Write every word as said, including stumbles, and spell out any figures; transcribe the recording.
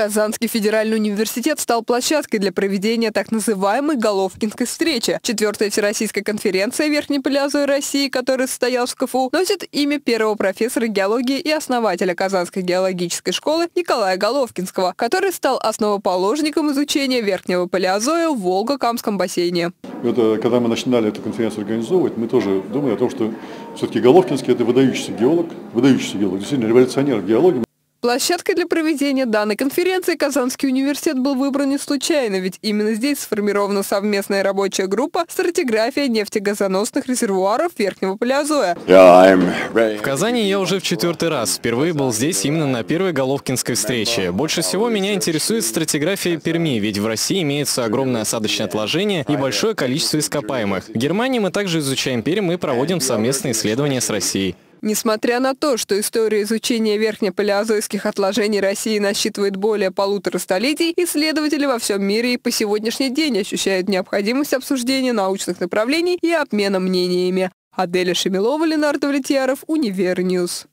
Казанский федеральный университет стал площадкой для проведения так называемой Головкинской встречи. Четвертая всероссийская конференция Верхнего Палеозоя России, которая состоялась в КФУ, носит имя первого профессора геологии и основателя Казанской геологической школы Николая Головкинского, который стал основоположником изучения Верхнего Палеозоя в Волго-Камском бассейне. Это, когда мы начинали эту конференцию организовывать, мы тоже думали о том, что все-таки Головкинский – это выдающийся геолог, выдающийся геолог, действительно революционер в геологии. Площадкой для проведения данной конференции Казанский университет был выбран не случайно, ведь именно здесь сформирована совместная рабочая группа «Стратиграфия нефтегазоносных резервуаров Верхнего Палеозоя». В Казани я уже в четвертый раз. Впервые был здесь именно на первой Головкинской встрече. Больше всего меня интересует стратиграфия Перми, ведь в России имеется огромное осадочное отложение и большое количество ископаемых. В Германии мы также изучаем Пермь и проводим совместные исследования с Россией. Несмотря на то, что история изучения верхнепалеозойских отложений России насчитывает более полутора столетий, исследователи во всем мире и по сегодняшний день ощущают необходимость обсуждения научных направлений и обмена мнениями. Аделя Шемелова, Ленард Валетьяров, Универньюз.